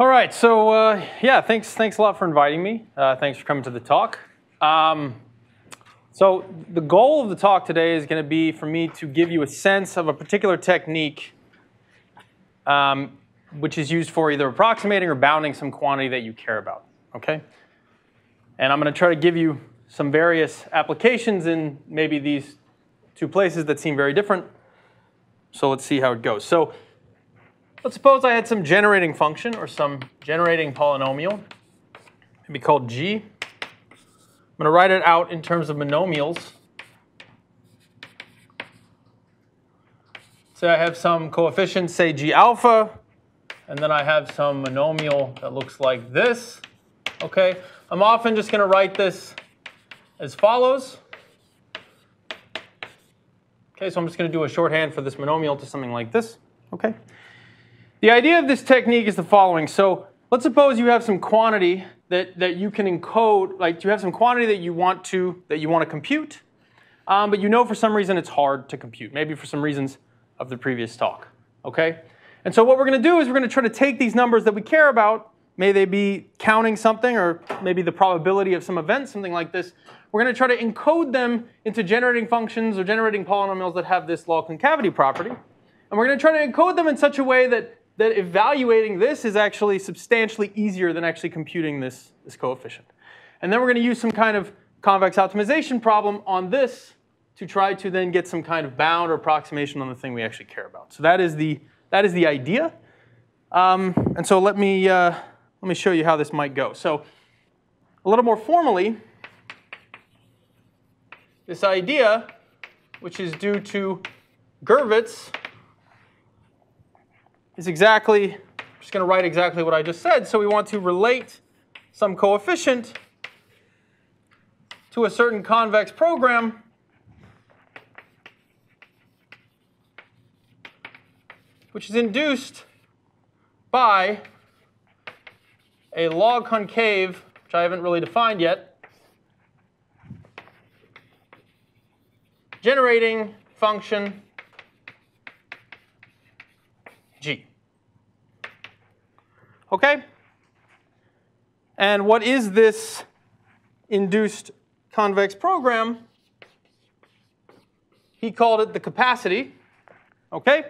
All right, so yeah, thanks a lot for inviting me. Thanks for coming to the talk. So the goal of the talk today is going to be for me to give you a sense of a particular technique which is used for either approximating or bounding some quantity that you care about, okay? And I'm going to try to give you some various applications in maybe these two places that seem very different. So let's see how it goes. So let's suppose I had some generating function or some generating polynomial, maybe called G. I'm going to write it out in terms of monomials. Say I have some coefficient, say G alpha, and then I have some monomial that looks like this. Okay, I'm often just going to write this as follows. Okay, so I'm just going to do a shorthand for this monomial to something like this. Okay. The idea of this technique is the following. So let's suppose you have some quantity that you can encode, like you have some quantity that you want to compute, but you know for some reason it's hard to compute, maybe for some reasons of the previous talk, okay? And so what we're going to do is we're going to try to take these numbers that we care about, may they be counting something or maybe the probability of some event, something like this, we're going to try to encode them into generating functions or generating polynomials that have this law of concavity property, and we're going to try to encode them in such a way that evaluating this is actually substantially easier than actually computing this coefficient. And then we're going to use some kind of convex optimization problem on this to try to then get some kind of bound or approximation on the thing we actually care about. So that is the idea. And so let me show you how this might go. So a little more formally, this idea, which is due to Gurvits, is exactly, I'm just going to write exactly what I just said. So we want to relate some coefficient to a certain convex program which is induced by a log concave, which I haven't really defined yet, generating function G. Okay? And what is this induced convex program? He called it the capacity. Okay?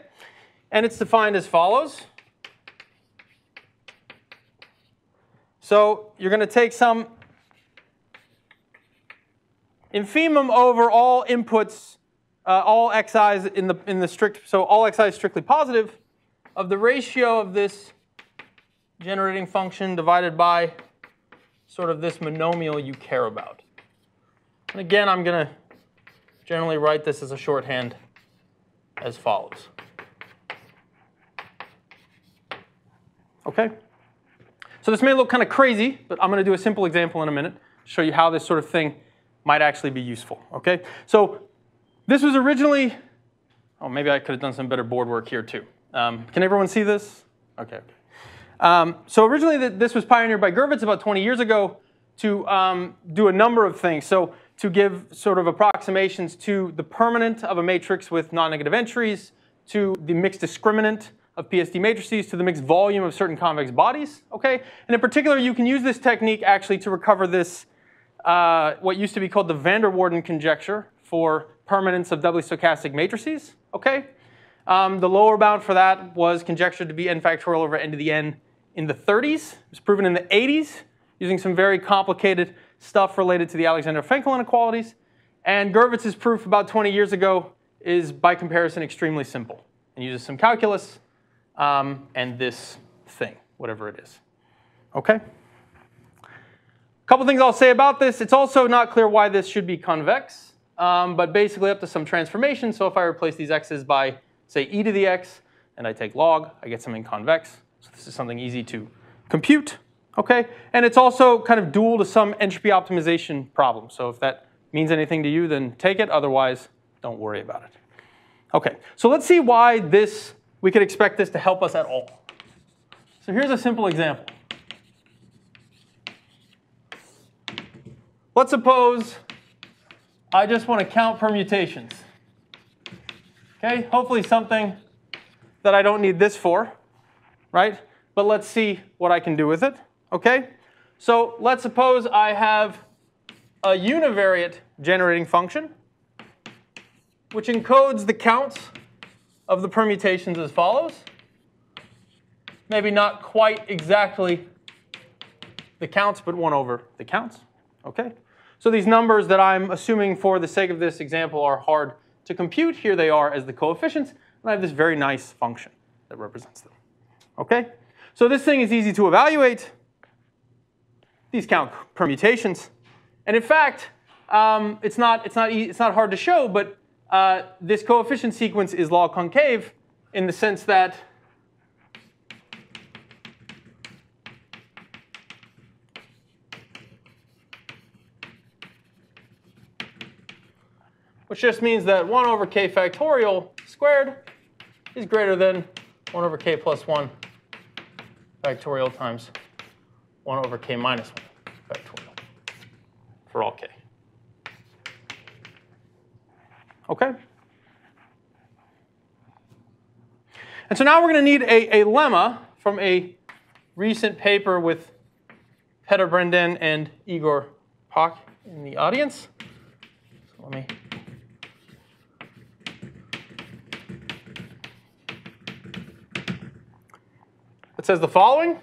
And it's defined as follows. So you're going to take some infimum over all inputs, all xi's in the strict, so all xi is strictly positive, of the ratio of this generating function divided by sort of this monomial you care about. And again, I'm going to generally write this as a shorthand as follows. Okay? So this may look kind of crazy, but I'm going to do a simple example in a minute to show you how this sort of thing might actually be useful. Okay? So this was originally, oh, maybe I could have done some better board work here too. Can everyone see this? Okay. So originally this was pioneered by Gurvits about 20 years ago to do a number of things. So to give sort of approximations to the permanent of a matrix with non-negative entries, to the mixed discriminant of PSD matrices, to the mixed volume of certain convex bodies. Okay. And in particular, you can use this technique actually to recover this, what used to be called the van der Waerden conjecture for permanence of doubly stochastic matrices. Okay. The lower bound for that was conjectured to be n factorial over n to the n in the 30s. It was proven in the 80s using some very complicated stuff related to the Alexander-Fenkel inequalities. And Gurvitz's proof about 20 years ago is, by comparison, extremely simple and uses some calculus and this thing, whatever it is. Okay. A couple things I'll say about this. It's also not clear why this should be convex, but basically up to some transformation. So if I replace these x's by say e to the x, and I take log, I get something convex. So this is something easy to compute, okay? And it's also kind of dual to some entropy optimization problem. So if that means anything to you, then take it. Otherwise, don't worry about it. Okay, so let's see why this, we could expect this to help us at all. So here's a simple example. Let's suppose I just want to count permutations. Okay, hopefully something that I don't need this for, right? but let's see what I can do with it. Okay? So let's suppose I have a univariate generating function, which encodes the counts of the permutations as follows. Maybe not quite exactly the counts, but 1 over the counts. Okay. So these numbers that I'm assuming for the sake of this example are hard to compute. Here they are as the coefficients, and I have this very nice function that represents them. Okay. So this thing is easy to evaluate. These count permutations, and in fact, it's not hard to show, but this coefficient sequence is log concave in the sense that which just means that 1 over k factorial squared is greater than 1 over k plus 1 factorial times 1 over k minus 1 factorial for all k. OK? And so now we're going to need a lemma from a recent paper with Petter Brändén and Igor Pak in the audience. So let me. It says the following.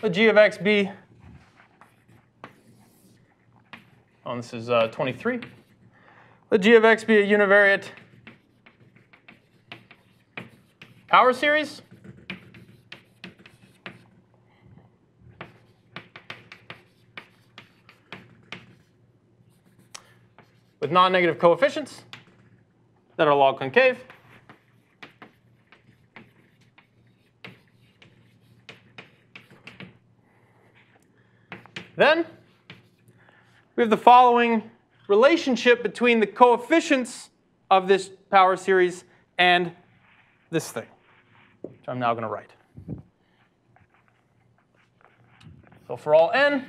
The g of xb, oh, this is 23. Let g of x be a univariate power series. With non-negative coefficients that are log concave. Then we have the following relationship between the coefficients of this power series and this thing, which I'm now going to write. So for all n,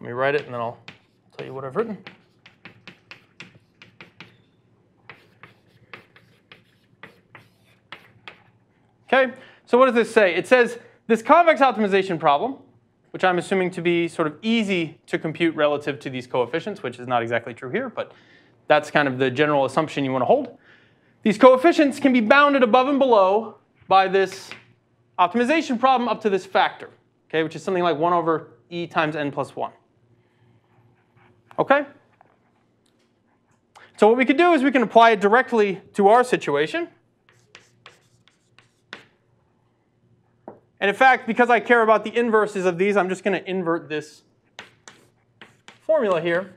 let me write it, and then I'll tell you what I've written. OK, so what does this say? It says this convex optimization problem, which I'm assuming to be sort of easy to compute relative to these coefficients, which is not exactly true here, but that's kind of the general assumption you want to hold. These coefficients can be bounded above and below by this optimization problem up to this factor, OK, which is something like 1 over e times n plus 1. OK? So what we can do is we can apply it directly to our situation. And in fact, because I care about the inverses of these, I'm just going to invert this formula here,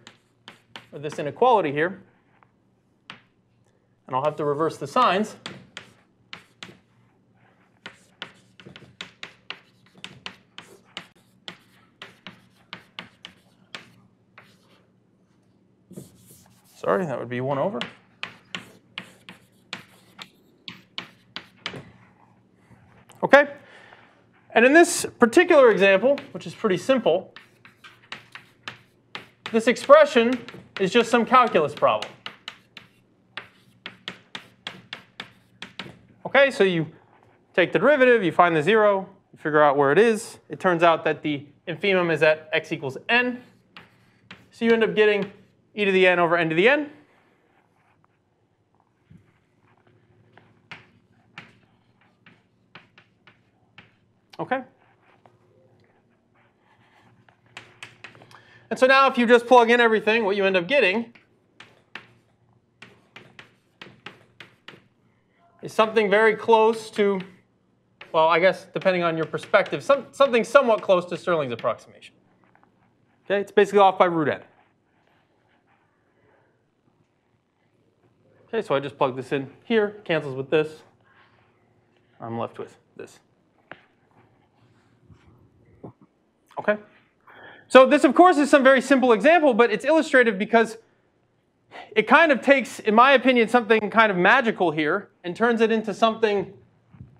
or this inequality here. And I'll have to reverse the signs. Sorry, that would be 1 over. OK? And in this particular example, which is pretty simple, this expression is just some calculus problem. OK, so you take the derivative, you find the 0, you figure out where it is. It turns out that the infimum is at x equals n. So you end up getting e to the n over n to the n. OK. And so now if you just plug in everything, what you end up getting is something very close to, well, I guess depending on your perspective, something somewhat close to Stirling's approximation. OK, it's basically off by root n. OK, so I just plug this in here, cancels with this. I'm left with this. OK? So this, of course, is some very simple example, but it's illustrative because it kind of takes, in my opinion, something kind of magical here and turns it into something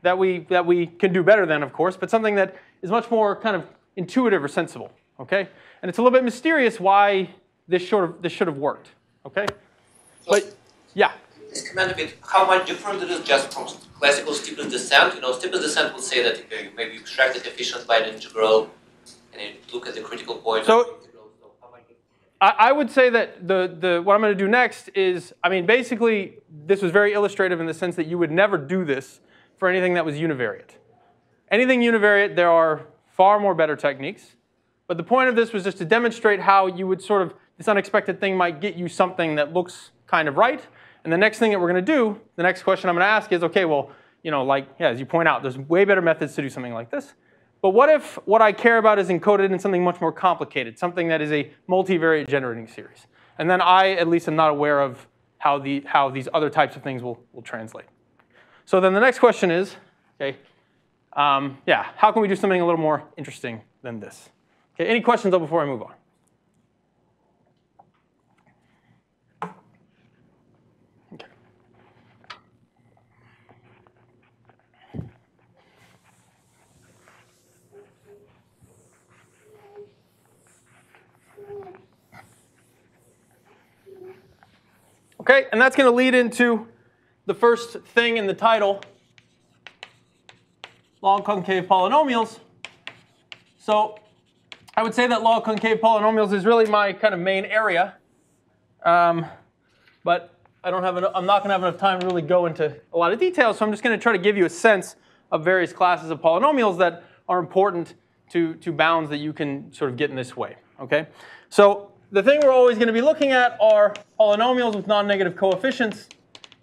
that we can do better than, of course, but something that is much more kind of intuitive or sensible. Okay, and it's a little bit mysterious why this should have worked. Okay, so but yeah. Comment a bit how much different it is just from classical steepest descent. You know, steepest descent will say that you maybe extract the coefficient by an integral, and you look at the critical point. So I would say that what I'm going to do next is, I mean, basically, this was very illustrative in the sense that you would never do this for anything that was univariate. Anything univariate, there are far more better techniques. But the point of this was just to demonstrate how you would sort of, this unexpected thing might get you something that looks kind of right. And the next thing that we're going to do, the next question I'm going to ask is, okay, well, you know, like, yeah, as you point out, there's way better methods to do something like this. But what if what I care about is encoded in something much more complicated, something that is a multivariate generating series? And then I, at least, am not aware of how these other types of things will translate. So then the next question is, okay, yeah, how can we do something a little more interesting than this? Okay, any questions though before I move on? Okay, and that's going to lead into the first thing in the title, law of concave polynomials. So I would say that law of concave polynomials is really my kind of main area, but I'm not going to have enough time to really go into a lot of details. So I'm just going to try to give you a sense of various classes of polynomials that are important to bounds that you can sort of get in this way. Okay, so the thing we're always going to be looking at are polynomials with non-negative coefficients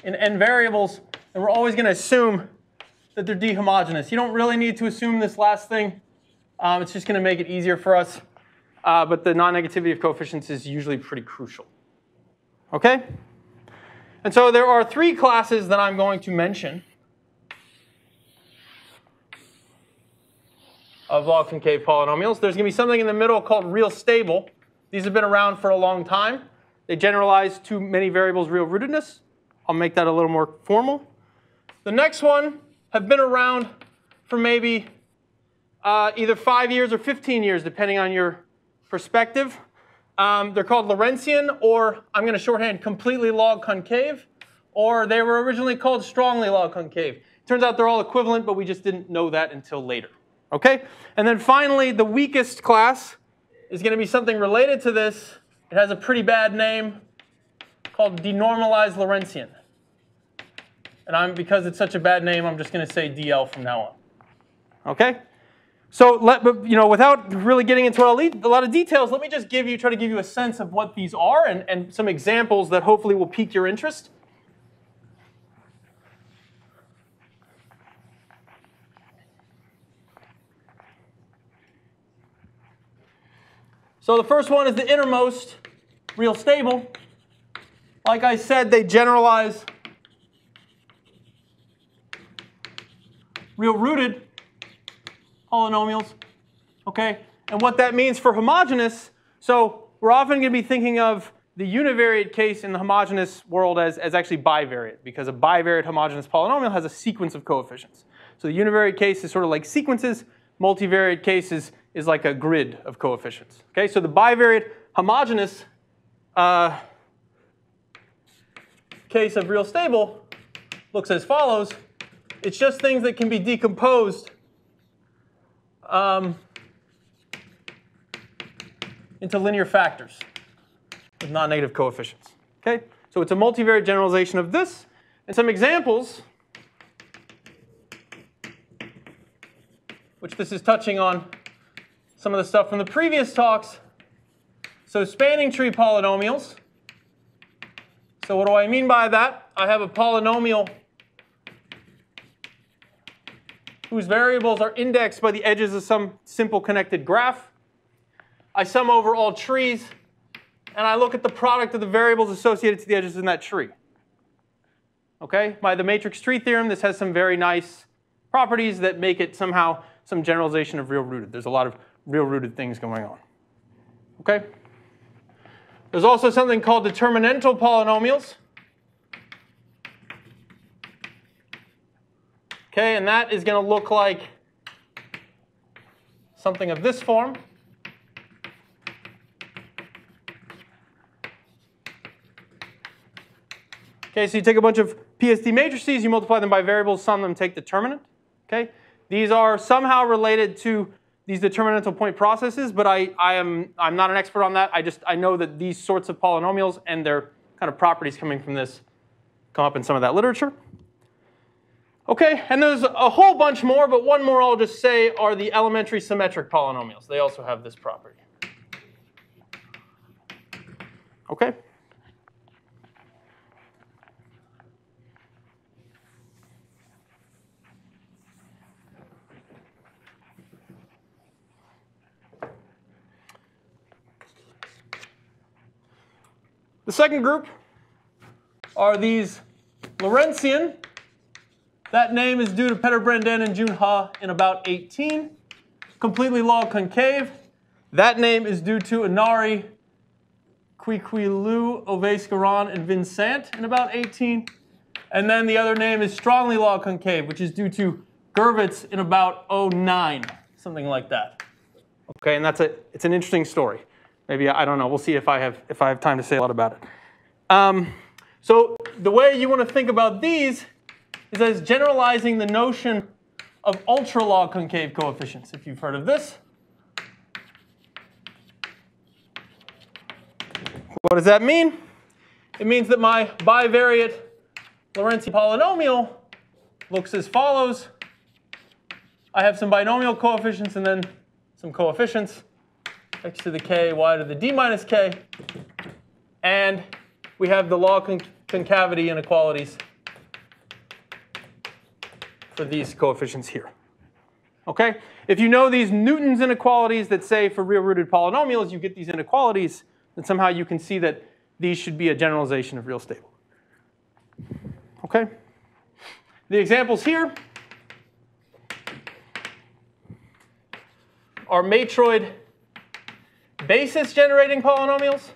in n variables, and we're always going to assume that they're dehomogeneous. You don't really need to assume this last thing. It's just going to make it easier for us. But the non-negativity of coefficients is usually pretty crucial. Okay? And so there are three classes that I'm going to mention of law of concave polynomials. There's going to be something in the middle called real stable. These have been around for a long time. They generalize to many variables real rootedness. I'll make that a little more formal. The next one have been around for maybe either 5 years or 15 years, depending on your perspective. They're called Lorentzian, or I'm going to shorthand completely log concave, or they were originally called strongly log concave. Turns out they're all equivalent, but we just didn't know that until later. Okay? And then finally, the weakest class is going to be something related to this. It has a pretty bad name called denormalized Lorentzian. And because it's such a bad name, I'm just going to say DL from now on. OK? So without really getting into a lot of details, let me just try to give you a sense of what these are and some examples that hopefully will pique your interest. So the first one is the innermost real stable. Like I said, they generalize real rooted polynomials. Okay, and what that means for homogeneous, so we're often going to be thinking of the univariate case in the homogeneous world as actually bivariate, because a bivariate homogeneous polynomial has a sequence of coefficients. So the univariate case is sort of like sequences, multivariate cases is like a grid of coefficients. Okay, so the bivariate homogeneous case of real stable looks as follows. It's just things that can be decomposed into linear factors with non-negative coefficients. Okay, so it's a multivariate generalization of this, and some examples, which this is touching on some of the stuff from the previous talks. So spanning tree polynomials. So what do I mean by that? I have a polynomial whose variables are indexed by the edges of some simple connected graph. I sum over all trees, and I look at the product of the variables associated to the edges in that tree. Okay? By the matrix tree theorem, this has some very nice properties that make it somehow some generalization of real rooted. There's a lot of real rooted things going on. Okay? There's also something called determinantal polynomials. Okay, and that is going to look like something of this form. Okay, so you take a bunch of PST matrices, you multiply them by variables, sum them, take determinant. Okay, these are somehow related to these determinantal point processes, but I'm not an expert on that. I know that these sorts of polynomials and their kind of properties coming from this come up in some of that literature. Okay, and there's a whole bunch more, but one more I'll just say are the elementary symmetric polynomials. They also have this property. Okay. The second group are these Lorentzian. That name is due to Petter Brändén and June Huh in about 18. Completely log concave. That name is due to Anari, Cui Liu, Oveis Gharan, and Vinzant in about 18. And then the other name is strongly log concave, which is due to Gurvits in about 09, something like that. Okay, and it's an interesting story. Maybe, I don't know, we'll see if I have time to say a lot about it. So the way you want to think about these is as generalizing the notion of ultralog concave coefficients, if you've heard of this. What does that mean? It means that my bivariate Lorentz polynomial looks as follows. I have some binomial coefficients and then some coefficients. X to the k, y to the d minus k. And we have the log concavity inequalities for these coefficients here. Okay? If you know these Newton's inequalities that say for real-rooted polynomials, you get these inequalities, then somehow you can see that these should be a generalization of real stable. Okay? The examples here are matroid basis generating polynomials.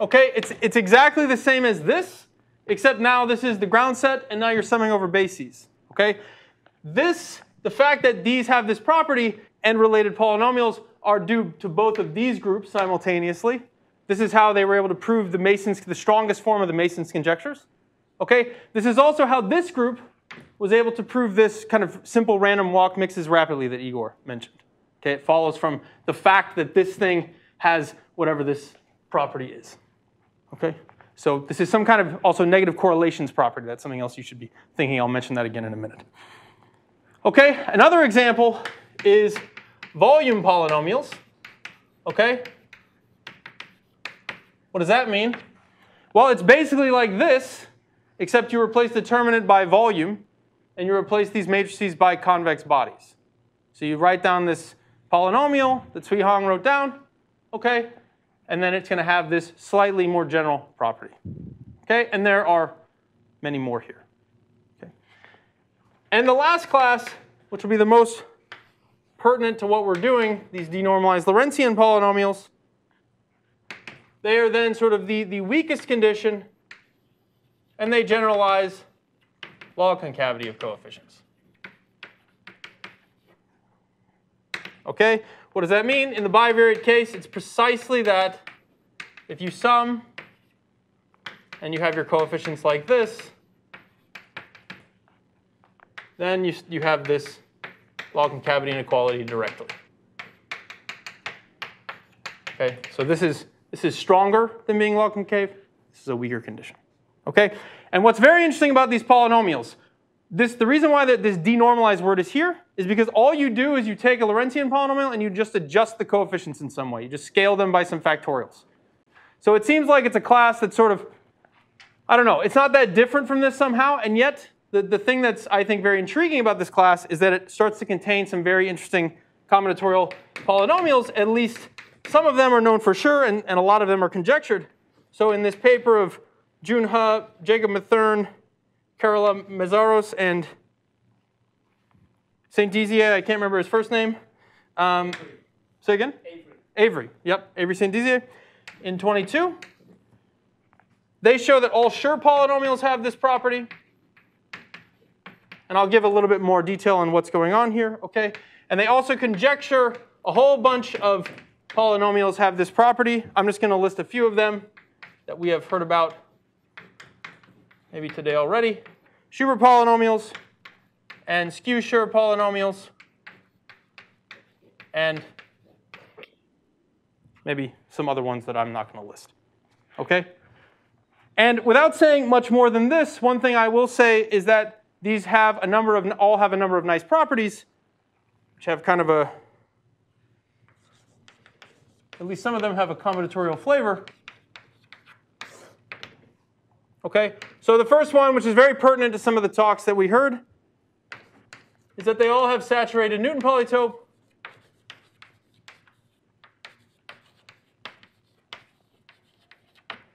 Okay, it's exactly the same as this, except now this is the ground set, and now you're summing over bases. Okay, the fact that these have this property and related polynomials are due to both of these groups simultaneously. This is how they were able to prove the strongest form of the Mason's conjectures. Okay, this is also how this group was able to prove this kind of simple random walk mixes rapidly that Igor mentioned. Okay, it follows from the fact that this thing has whatever this property is. Okay, so this is some kind of also negative correlations property. That's something else you should be thinking. I'll mention that again in a minute. Okay, another example is volume polynomials. Okay, what does that mean? Well, it's basically like this, except you replace determinant by volume, and you replace these matrices by convex bodies. So you write down this polynomial that Cui Hong wrote down, okay, and then it's going to have this slightly more general property. Okay, and there are many more here. Okay. And the last class, which will be the most pertinent to what we're doing, these denormalized Lorentzian polynomials, they are then sort of the weakest condition, and they generalize log concavity of coefficients. Okay, what does that mean? In the bivariate case, it's precisely that if you sum and you have your coefficients like this, then you have this log concavity inequality directly. Okay, so this is stronger than being log concave. This is a weaker condition. Okay, and what's very interesting about these polynomials, the reason why this denormalized word is here is because all you do is you take a Lorentzian polynomial and you just adjust the coefficients in some way. You just scale them by some factorials. So it seems like it's a class that's sort of, I don't know, it's not that different from this somehow, and yet the thing that's, I think, very intriguing about this class is that it starts to contain some very interesting combinatorial polynomials. At least some of them are known for sure, and a lot of them are conjectured. So in this paper of June Huh, Jacob Matherne, Carola Mazaros, and Saint-Dizier, I can't remember his first name. Say again? Avery. Avery, yep, Avery Saint-Dizier in 22. They show that all sure polynomials have this property. And I'll give a little bit more detail on what's going on here. Okay. And they also conjecture a whole bunch of polynomials have this property. I'm just going to list a few of them that we have heard about maybe today already. Schubert polynomials and skew-sure polynomials and maybe some other ones that I'm not going to list. Okay? And without saying much more than this, one thing I will say is that these have a number of, all have a number of nice properties, which have kind of a, at least some of them have a combinatorial flavor. Okay, so the first one, which is very pertinent to some of the talks that we heard, is that they all have saturated Newton polytope.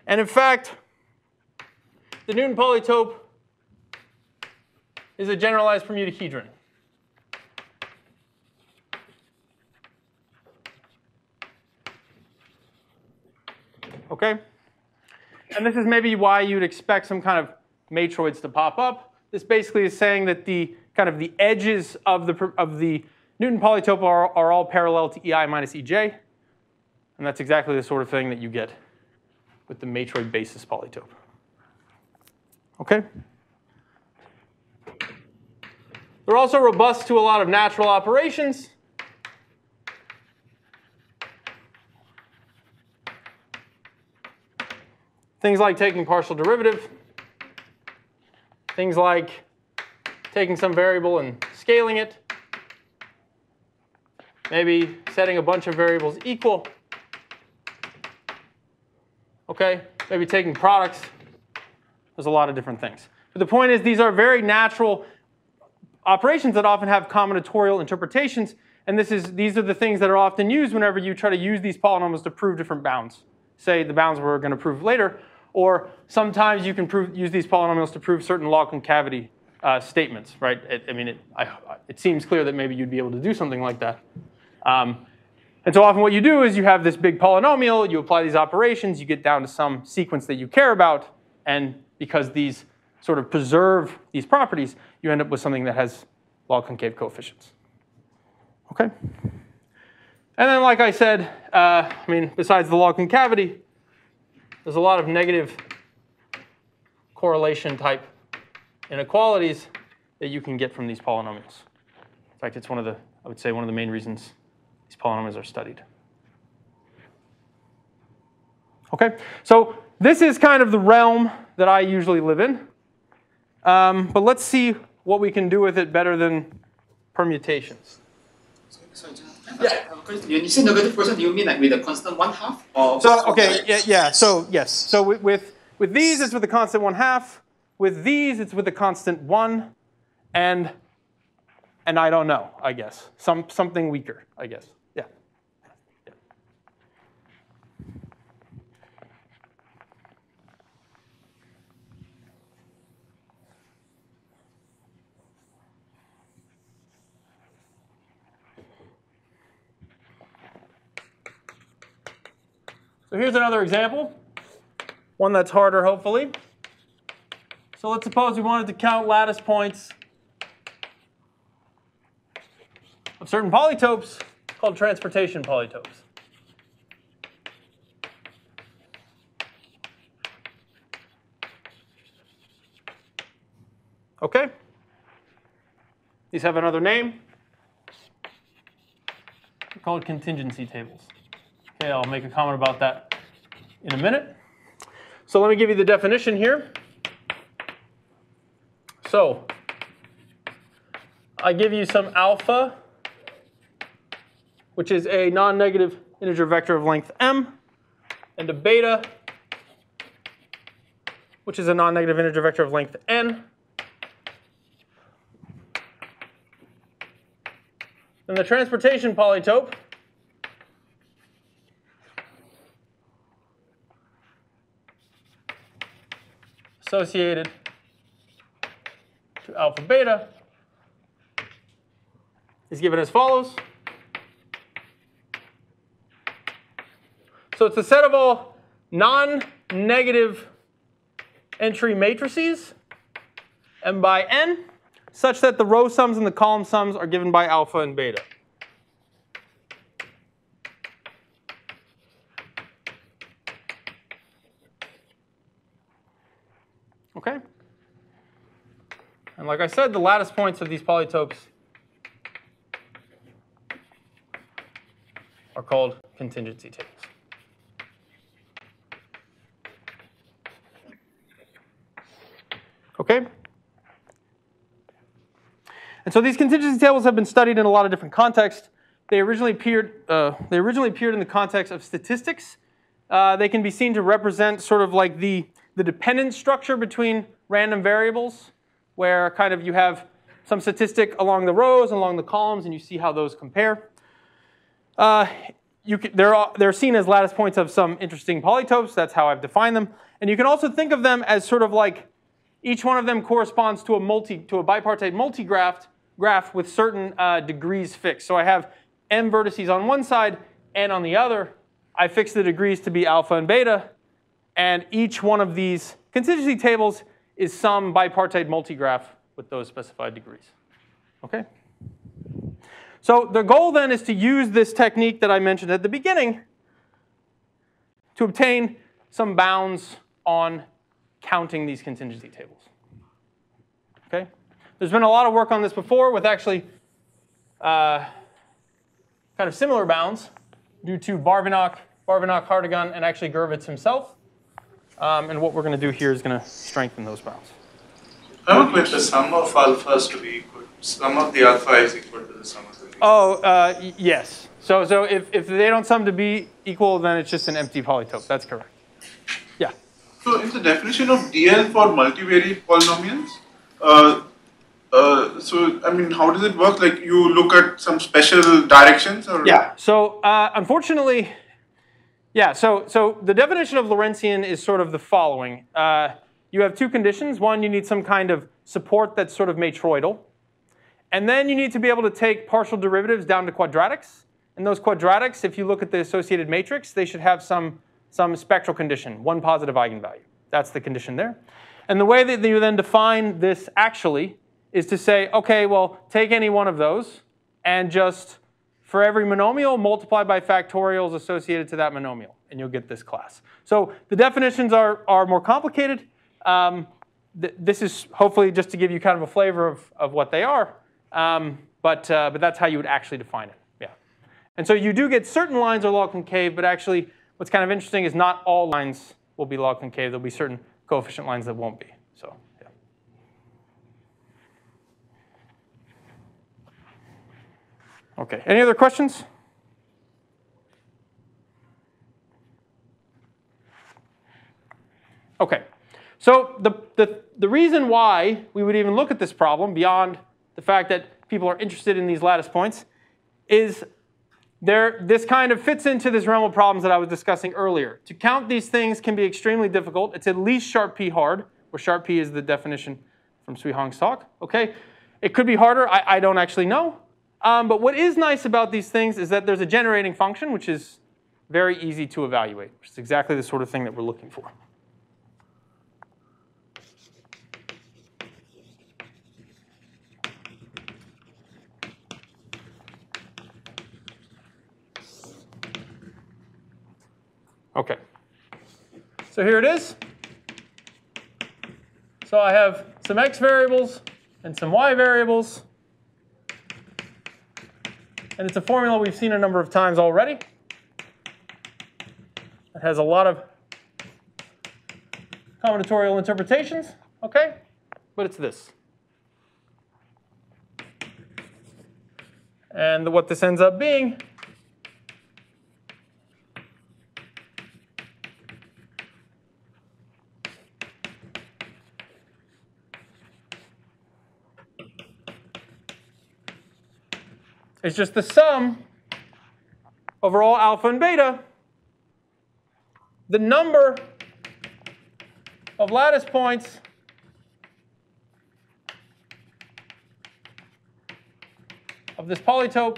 And in fact, the Newton polytope is a generalized permutahedron. Okay? And this is maybe why you'd expect some kind of matroids to pop up. This basically is saying that the kind of the edges of the Newton polytope are all parallel to EI minus EJ. And that's exactly the sort of thing that you get with the matroid basis polytope. Okay? They're also robust to a lot of natural operations. Things like taking partial derivative, things like taking some variable and scaling it, maybe setting a bunch of variables equal, okay, maybe taking products. There's a lot of different things. But the point is these are very natural operations that often have combinatorial interpretations, and these are the things that are often used whenever you try to use these polynomials to prove different bounds. Say the bounds we're going to prove later, or sometimes you can use these polynomials to prove certain log concavity statements, right? It seems clear that maybe you'd be able to do something like that. And so often what you do is you have this big polynomial, you apply these operations, you get down to some sequence that you care about, and because these sort of preserve these properties, you end up with something that has log concave coefficients. Okay? And then, like I said, besides the log concavity, there's a lot of negative correlation type inequalities that you can get from these polynomials. In fact, it's one of the main reasons these polynomials are studied. Okay, so this is kind of the realm that I usually live in. But let's see what we can do with it better than permutations. Sorry, yeah. When you say negative quotient, do you mean like with a constant 1/2? Or so okay, yeah, yeah. So yes. So with these, it's with a constant 1/2. With these, it's with a constant 1, and I don't know. I guess something weaker. I guess. Yeah. Yeah. So here's another example, one that's harder, hopefully. So let's suppose we wanted to count lattice points of certain polytopes called transportation polytopes. Okay. These have another name. They're called contingency tables. Okay, I'll make a comment about that in a minute. So let me give you the definition here. So I give you some alpha, which is a non-negative integer vector of length m, and a beta, which is a non-negative integer vector of length n. And the transportation polytope associated to alpha beta is given as follows. So it's the set of all non-negative entry matrices, m by n, such that the row sums and the column sums are given by alpha and beta. Okay? And like I said, the lattice points of these polytopes are called contingency tables. Okay? And so these contingency tables have been studied in a lot of different contexts. They originally appeared, in the context of statistics. They can be seen to represent sort of like the dependent structure between random variables, where kind of you have some statistic along the rows, along the columns, and you see how those compare. They're seen as lattice points of some interesting polytopes. That's how I've defined them. And you can also think of them as sort of like each one of them corresponds to a bipartite multigraph with certain degrees fixed. So I have m vertices on one side, n on the other. I fix the degrees to be alpha and beta. And each one of these contingency tables is some bipartite multigraph with those specified degrees. Okay. So the goal then is to use this technique that I mentioned at the beginning to obtain some bounds on counting these contingency tables. Okay. There's been a lot of work on this before with actually kind of similar bounds due to Barvinok, Hartigan, and actually Gurvits himself. And what we're going to do here is going to strengthen those bounds. I would wish the sum of alphas to be equal. Sum of the alpha is equal to the sum of the beta. Oh, yes. So if they don't sum to be equal, then it's just an empty polytope. That's correct. Yeah. So in the definition of DL for multivariate polynomials, so I mean, how does it work? Like you look at some special directions, or yeah. So unfortunately. Yeah, so the definition of Lorentzian is sort of the following. You have two conditions. One, you need some kind of support that's sort of matroidal. And then you need to be able to take partial derivatives down to quadratics. And those quadratics, if you look at the associated matrix, they should have some spectral condition, one positive eigenvalue. That's the condition there. And the way that you then define this actually is to say, OK, well, take any one of those and just for every monomial, multiply by factorials associated to that monomial, and you'll get this class. So the definitions are more complicated. This is hopefully just to give you kind of a flavor of what they are. But that's how you would actually define it. Yeah. And so you do get certain lines are log concave, but actually what's kind of interesting is not all lines will be log concave. There'll be certain coefficient lines that won't be. So. OK, any other questions? OK, so the reason why we would even look at this problem, beyond the fact that people are interested in these lattice points, is this kind of fits into this realm of problems that I was discussing earlier. To count these things can be extremely difficult. It's at least sharp P hard, where sharp P is the definition from Cui Hong's talk. OK, it could be harder. I don't actually know. But what is nice about these things is that there's a generating function, which is very easy to evaluate, which is exactly the sort of thing that we're looking for. OK. So here it is. So I have some x variables and some y variables. And it's a formula we've seen a number of times already. It has a lot of combinatorial interpretations, OK? But it's this. And what this ends up being is just the sum over all alpha and beta, the number of lattice points of this polytope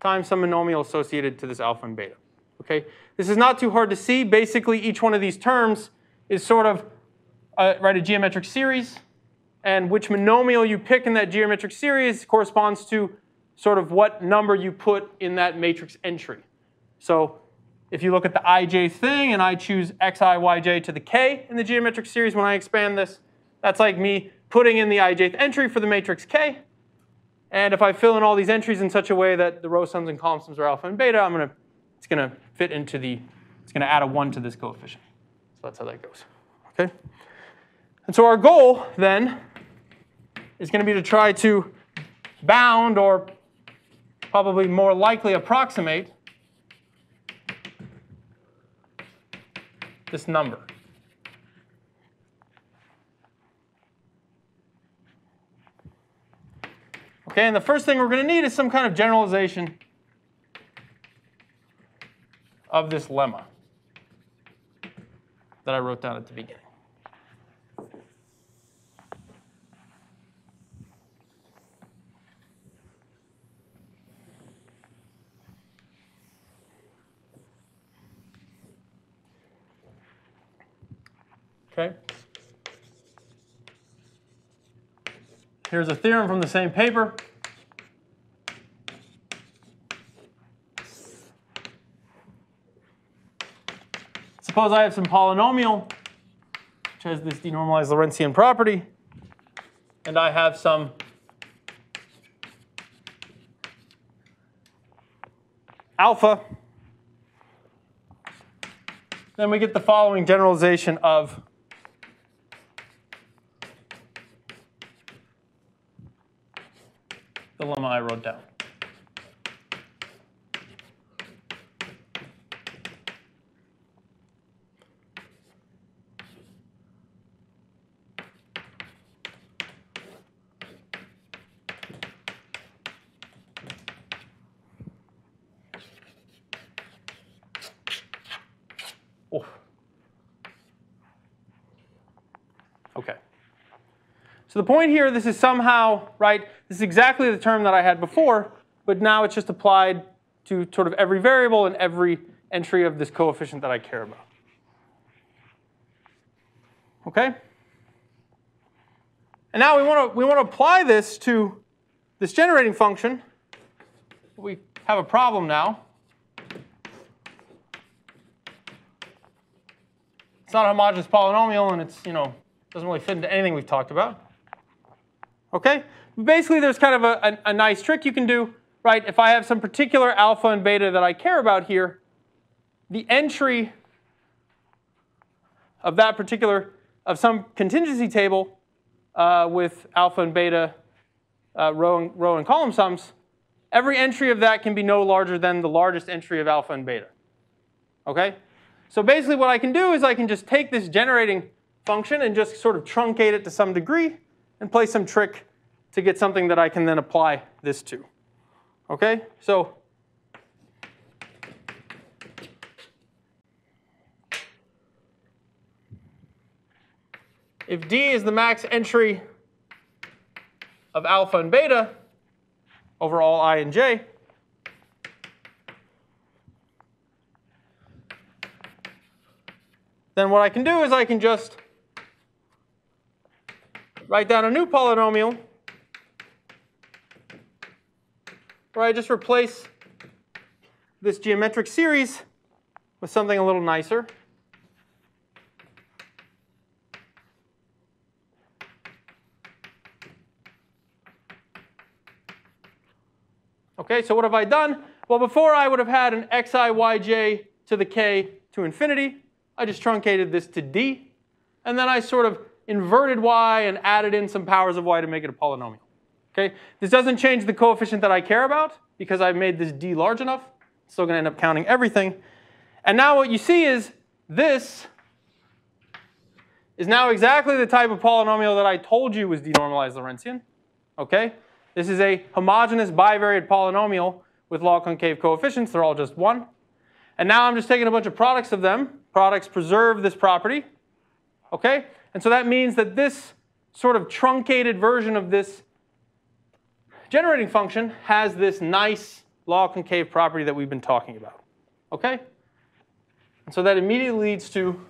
times some monomial associated to this alpha and beta. Okay? This is not too hard to see. Basically, each one of these terms is sort of a geometric series, and which monomial you pick in that geometric series corresponds to sort of what number you put in that matrix entry. So if you look at the ij thing and I choose xi, yj to the k in the geometric series when I expand this, that's like me putting in the ijth entry for the matrix k. And if I fill in all these entries in such a way that the row sums and column sums are alpha and beta, it's going to add a 1 to this coefficient. So that's how that goes. Okay? And so our goal then is going to be to try to bound, or probably more likely approximate, this number. Okay, and the first thing we're going to need is some kind of generalization of this lemma that I wrote down at the beginning. Okay. Here's a theorem from the same paper. Suppose I have some polynomial which has this denormalized Lorentzian property, and I have some alpha. Then we get the following generalization of the lemma I wrote down. Oh. Okay. So the point here, this is somehow, right? This is exactly the term that I had before, but now it's just applied to sort of every variable and every entry of this coefficient that I care about. Okay? And now we want to apply this to this generating function. We have a problem now. It's not a homogeneous polynomial, and it's, doesn't really fit into anything we've talked about. Okay? Basically, there's kind of a nice trick you can do, right? If I have some particular alpha and beta that I care about here, the entry of that particular, of some contingency table with alpha and beta row and column sums, every entry of that can be no larger than the largest entry of alpha and beta. Okay? So basically what I can do is I can just take this generating function and just sort of truncate it to some degree and play some trick to get something that I can then apply this to. Okay? So if D is the max entry of alpha and beta over all I and j, then what I can do is I can just write down a new polynomial where I just replace this geometric series with something a little nicer. Okay, so what have I done? Well, before I would have had an xi, yj to the k to infinity. I just truncated this to d, and then I sort of inverted y and added in some powers of y to make it a polynomial. Okay? This doesn't change the coefficient that I care about because I've made this d large enough. It's still going to end up counting everything. And now what you see is this is now exactly the type of polynomial that I told you was denormalized Lorentzian. Okay? This is a homogeneous bivariate polynomial with log concave coefficients. They're all just 1. And now I'm just taking a bunch of products of them. Products preserve this property. Okay? And so that means that this sort of truncated version of this generating function has this nice log concave property that we've been talking about. Okay? And so that immediately leads to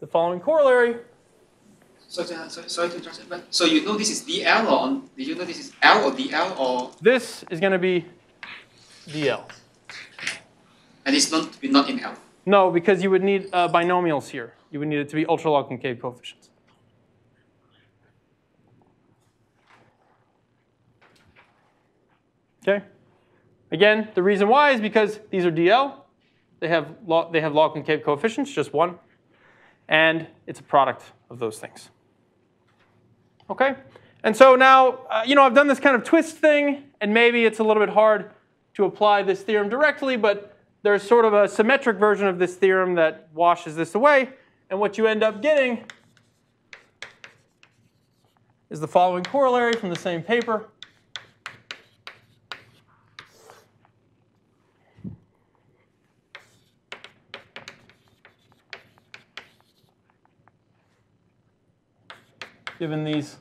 the the following corollary. So you know this is DL or do you know this is L or DL or? This is going to be DL. And it's not in L? No, because you would need binomials here. You would need it to be ultra-log concave coefficients. Okay. Again, the reason why is because these are DL. They have log concave coefficients, just one. And it's a product of those things. Okay? And so now, I've done this kind of twist thing, and maybe it's a little bit hard to apply this theorem directly, but there's sort of a symmetric version of this theorem that washes this away. And what you end up getting is the following corollary from the same paper. Given these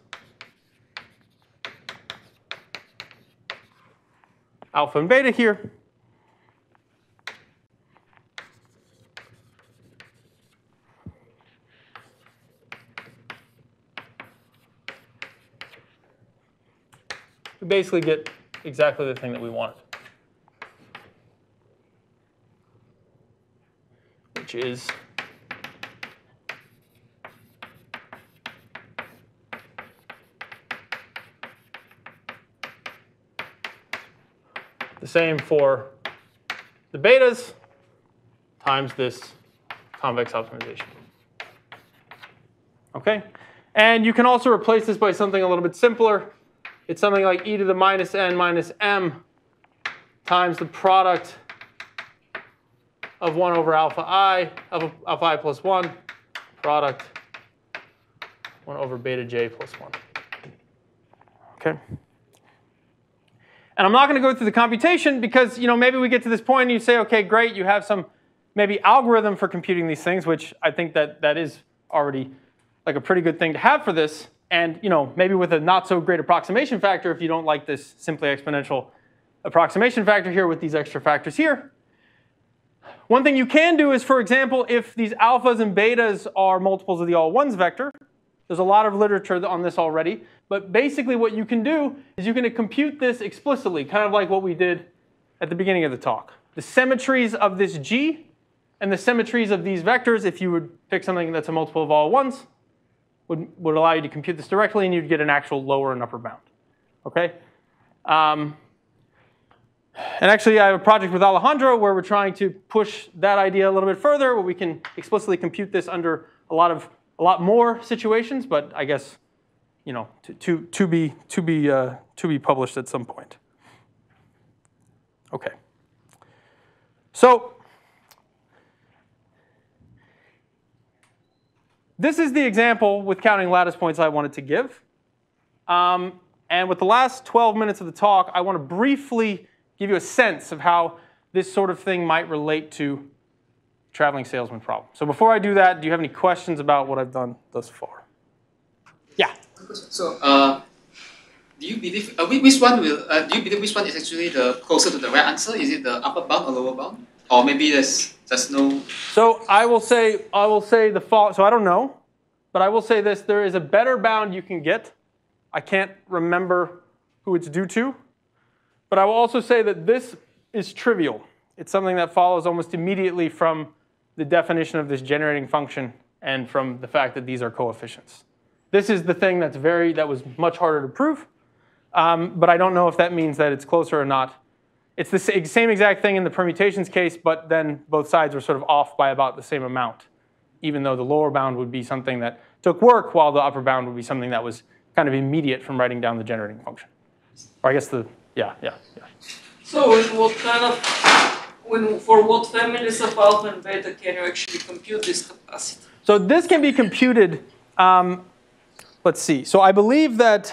alpha and beta here, we basically get exactly the thing that we wanted, which is the same for the betas times this convex optimization. Okay? And you can also replace this by something a little bit simpler. It's something like e to the minus n minus m times the product of 1 over alpha I, alpha I plus 1, product 1 over beta j plus 1. Okay? And I'm not going to go through the computation because, maybe we get to this point and you say, okay, great, you have some maybe algorithm for computing these things, which I think that is already like a pretty good thing to have for this. And, maybe with a not so great approximation factor, if you don't like this simply exponential approximation factor here with these extra factors here. One thing you can do is, for example, if these alphas and betas are multiples of the all ones vector, there's a lot of literature on this already. But basically what you can do is you can compute this explicitly, kind of like what we did at the beginning of the talk. The symmetries of this G and the symmetries of these vectors, if you would pick something that's a multiple of all ones, would allow you to compute this directly, and you'd get an actual lower and upper bound. Okay? And actually, I have a project with Alejandro where we're trying to push that idea a little bit further, where we can explicitly compute this under a lot more situations, but I guess to be published at some point. Okay. So this is the example with counting lattice points I wanted to give, and with the last 12 minutes of the talk, I want to briefly give you a sense of how this sort of thing might relate to traveling salesman problem. So before I do that, do you have any questions about what I've done thus far? Yeah. So do you believe which one will? Do you believe which one is actually the closer to the right answer? Is it the upper bound or lower bound, or maybe there's no? So I will say the fall. So I don't know, but I will say this: there is a better bound you can get. I can't remember who it's due to, but I will also say that this is trivial. It's something that follows almost immediately from the definition of this generating function and from the fact that these are coefficients. This is the thing that's that was much harder to prove, but I don't know if that means that it's closer or not. It's the same exact thing in the permutations case, but then both sides were sort of off by about the same amount, even though the lower bound would be something that took work, while the upper bound would be something that was kind of immediate from writing down the generating function. Or I guess yeah. So what kind of... for what families of alpha and beta can you actually compute this capacity? So this can be computed. Let's see. So I believe that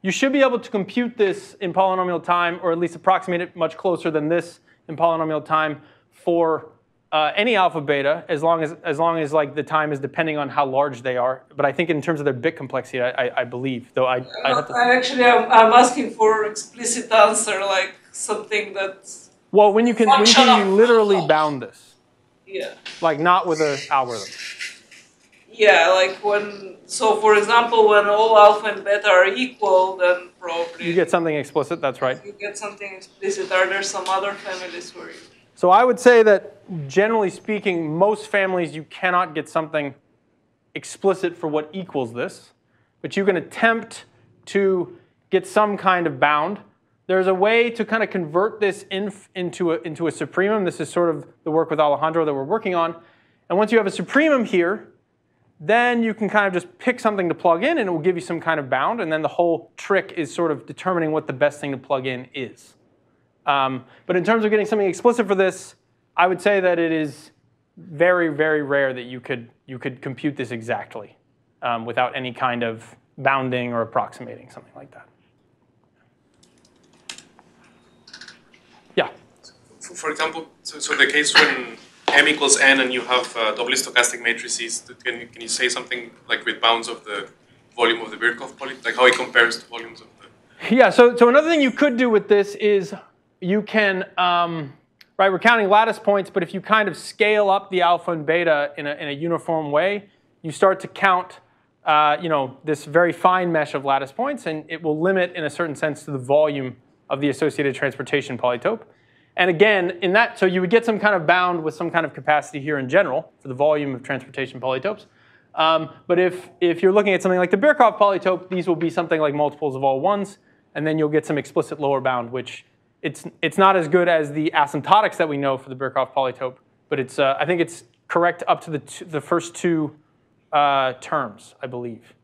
you should be able to compute this in polynomial time, or at least approximate it much closer than this in polynomial time for any alpha beta, as long as like the time is depending on how large they are. But I think in terms of their bit complexity, I believe. Though I'm asking for explicit answer, like something that's. Well, when you can literally bound this. Yeah. Like not with an algorithm. Yeah, like when, so for example, when all alpha and beta are equal, then probably... You get something explicit, that's right. You get something explicit. Are there some other families where you... So I would say that, generally speaking, most families you cannot get something explicit for what equals this, but you can attempt to get some kind of bound. There's a way to kind of convert this into a supremum. This is sort of the work with Alejandro that we're working on. And once you have a supremum here, then you can kind of just pick something to plug in and it will give you some kind of bound, and then the whole trick is sort of determining what the best thing to plug in is. But in terms of getting something explicit for this, I would say that it is very, very rare that you could compute this exactly without any kind of bounding or approximating, something like that. Yeah? For example, so the case when M equals N and you have doubly stochastic matrices, can you say something like with bounds of the volume of the Birkhoff polyp, like how it compares to volumes of the... Yeah, so another thing you could do with this is you can, right, we're counting lattice points, but if you kind of scale up the alpha and beta in a uniform way, you start to count, you know, this very fine mesh of lattice points, and it will limit in a certain sense to the volume of the associated transportation polytope. And again, in that, so you would get some kind of bound with some kind of capacity here in general for the volume of transportation polytopes. But if you're looking at something like the Birkhoff polytope, these will be something like multiples of all ones, and then you'll get some explicit lower bound, which it's not as good as the asymptotics that we know for the Birkhoff polytope, but it's I think it's correct up to the first two terms, I believe,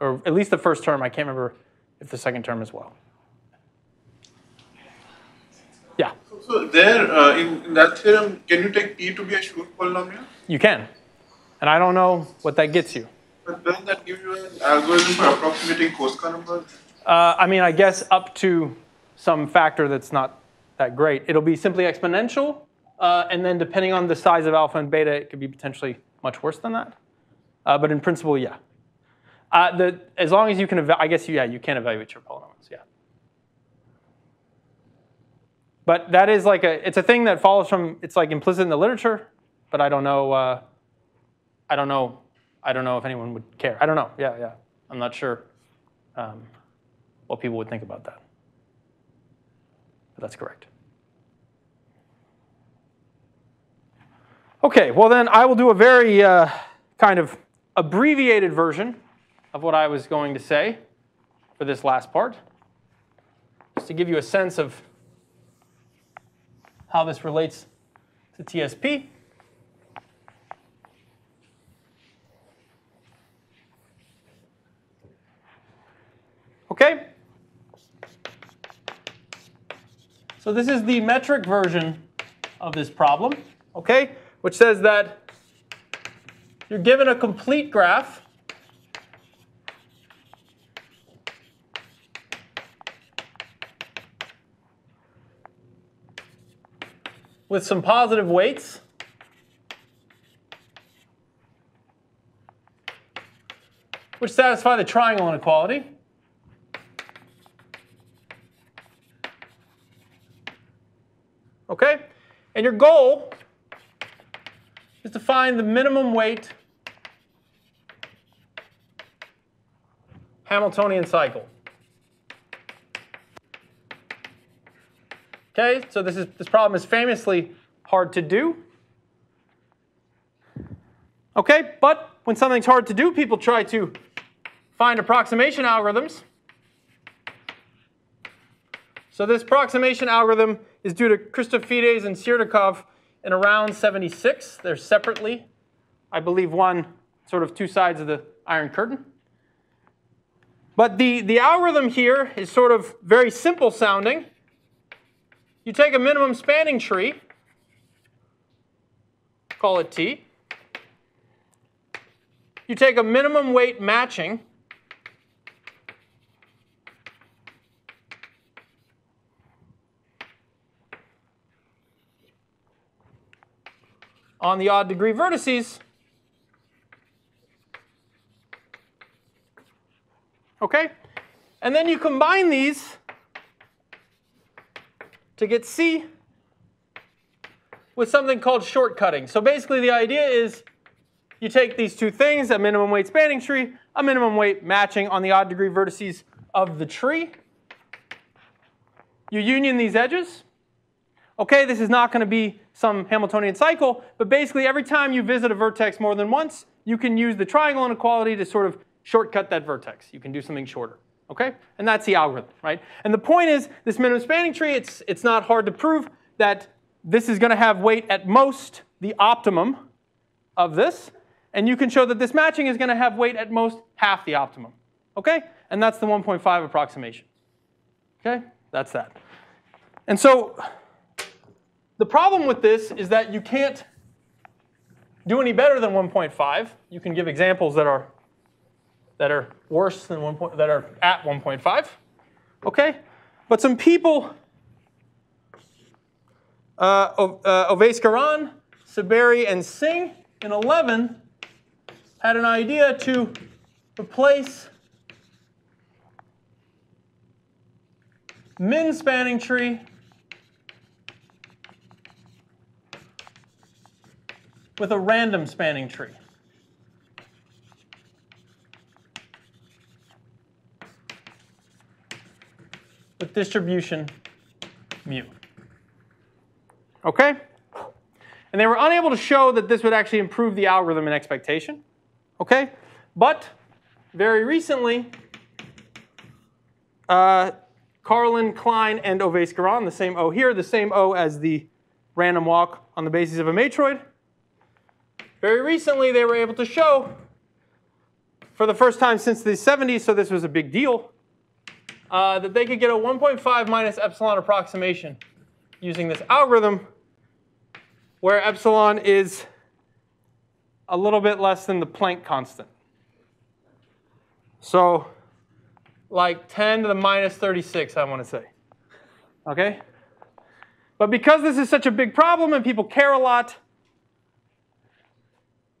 or at least the first term. I can't remember if the second term as well. Yeah. So there, in that theorem, can you take P to be a Schur polynomial? You can. And I don't know what that gets you. But doesn't that give you an algorithm for approximating Koska numbers? I mean, I guess up to some factor that's not that great. It'll be simply exponential. And then depending on the size of alpha and beta, it could be potentially much worse than that. But in principle, yeah. As long as you can, I guess, yeah, you can evaluate your polynomials, yeah. But that is like it's a thing that follows from, it's like implicit in the literature, but I don't know if anyone would care. I don't know, yeah. I'm not sure what people would think about that. But that's correct. Okay, well then I will do a very kind of abbreviated version of what I was going to say for this last part, just to give you a sense of how this relates to TSP. Okay. So this is the metric version of this problem, okay, which says that you're given a complete graph with some positive weights. Which satisfy the triangle inequality. Okay? And your goal is to find the minimum weight Hamiltonian cycle. Okay, so this problem is famously hard to do. Okay, but when something's hard to do, people try to find approximation algorithms. So this approximation algorithm is due to Christofides and Sierdikov in around 76. They're separately, I believe, one sort of two sides of the Iron Curtain. But the algorithm here is sort of very simple sounding. You take a minimum spanning tree, call it T. You take a minimum weight matching. On the odd degree vertices. Okay? And then you combine these to get C, with something called shortcutting. So basically the idea is you take these two things, a minimum weight spanning tree, a minimum weight matching on the odd degree vertices of the tree. You union these edges. Okay, this is not going to be some Hamiltonian cycle, but basically every time you visit a vertex more than once, you can use the triangle inequality to sort of shortcut that vertex. You can do something shorter. Okay? And that's the algorithm, right? And the point is, this minimum spanning tree, it's not hard to prove that this is going to have weight at most the optimum of this. And you can show that this matching is going to have weight at most half the optimum. Okay? And that's the 1.5 approximation. Okay? That's that. And so the problem with this is that you can't do any better than 1.5. You can give examples that are worse than 1. That are at 1.5. Okay, but some people, Oveis Gharan, Saberi, and Singh in 11 had an idea to replace min spanning tree with a random spanning tree. With distribution mu. Okay? And they were unable to show that this would actually improve the algorithm in expectation. Okay? But very recently, Karlin, Klein, and Oveis Gharan, the same O here, the same O as the random walk on the basis of a matroid. Very recently, they were able to show, for the first time since the 70s, so this was a big deal, that they could get a 1.5 minus epsilon approximation using this algorithm, where epsilon is a little bit less than the Planck constant. So like 10 to the minus 36, I want to say. Okay? But because this is such a big problem and people care a lot,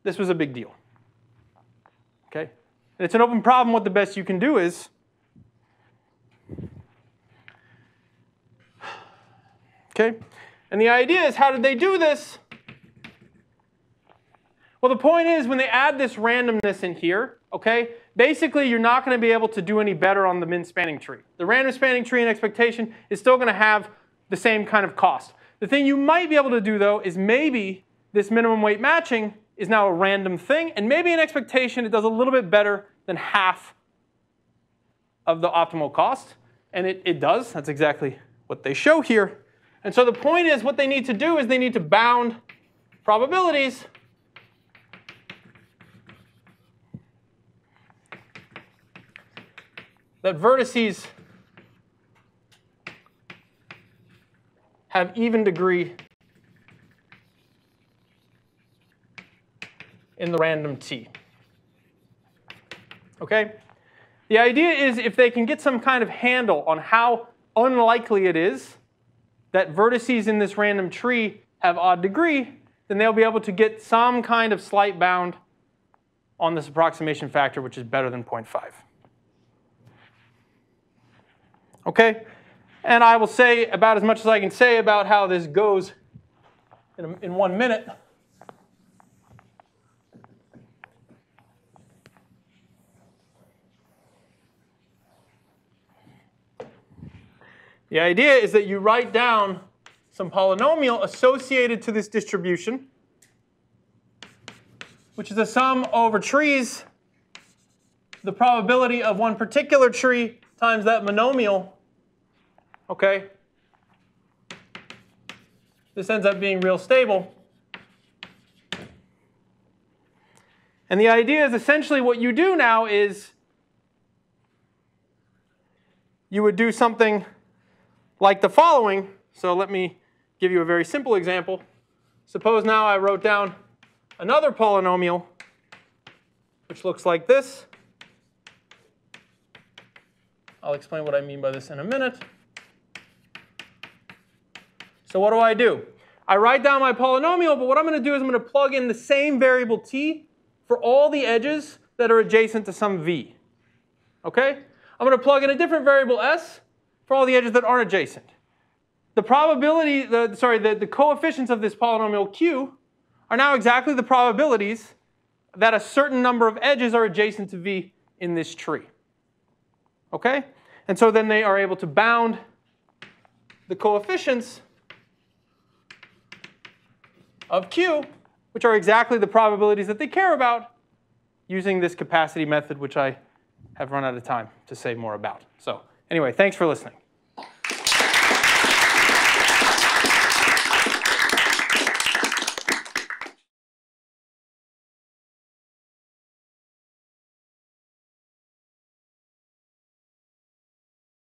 this was a big deal. Okay? And it's an open problem. What the best you can do is, okay? And the idea is, how did they do this? Well, the point is, when they add this randomness in here, okay, basically you're not going to be able to do any better on the min spanning tree. The random spanning tree in expectation is still going to have the same kind of cost. The thing you might be able to do, though, is maybe this minimum weight matching is now a random thing, and maybe in expectation it does a little bit better than half of the optimal cost, and it does. That's exactly what they show here. And so the point is, what they need to do is they need to bound probabilities that vertices have even degree in the random T. Okay? The idea is, if they can get some kind of handle on how unlikely it is that vertices in this random tree have odd degree, then they'll be able to get some kind of slight bound on this approximation factor, which is better than 0.5. Okay? And I will say about as much as I can say about how this goes in 1 minute. The idea is that you write down some polynomial associated to this distribution, which is a sum over trees, the probability of one particular tree times that monomial. Okay? This ends up being real stable. And the idea is, essentially what you do now is you would do something like the following. So let me give you a very simple example. Suppose now I wrote down another polynomial, which looks like this. I'll explain what I mean by this in a minute. So what do? I write down my polynomial, but what I'm going to do is I'm going to plug in the same variable t for all the edges that are adjacent to some v. Okay? I'm going to plug in a different variable s for all the edges that aren't adjacent. the probability, the coefficients of this polynomial Q are now exactly the probabilities that a certain number of edges are adjacent to V in this tree. Okay? And so then they are able to bound the coefficients of Q, which are exactly the probabilities that they care about, using this capacity method, which I have run out of time to say more about. So anyway, thanks for listening.